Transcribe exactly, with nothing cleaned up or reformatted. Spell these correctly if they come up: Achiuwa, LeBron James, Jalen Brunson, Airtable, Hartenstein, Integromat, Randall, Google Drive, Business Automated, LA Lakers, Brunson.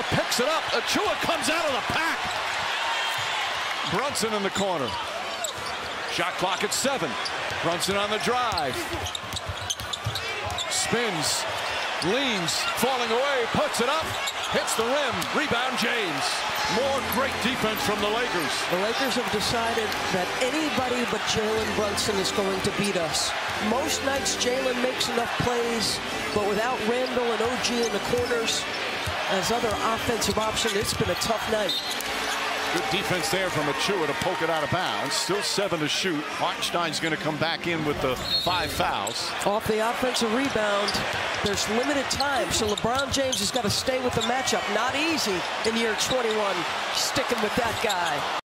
Achiuwa picks it up. Achiuwa comes out of the pack. Brunson in the corner. Shot clock at seven. Brunson on the drive. Spins, leans, falling away, puts it up, hits the rim. Rebound James. More great defense from the Lakers. The Lakers have decided that anybody but Jalen Brunson is going to beat us. Most nights Jalen makes enough plays, but without Randall and O G in the corners as other offensive option, it's been a tough night. Good defense there from Achiuwa to poke it out of bounds. Still seven to shoot. Hartenstein's going to come back in with the five fouls. Off the offensive rebound, there's limited time, so LeBron James has got to stay with the matchup. Not easy in year twenty-one, sticking with that guy.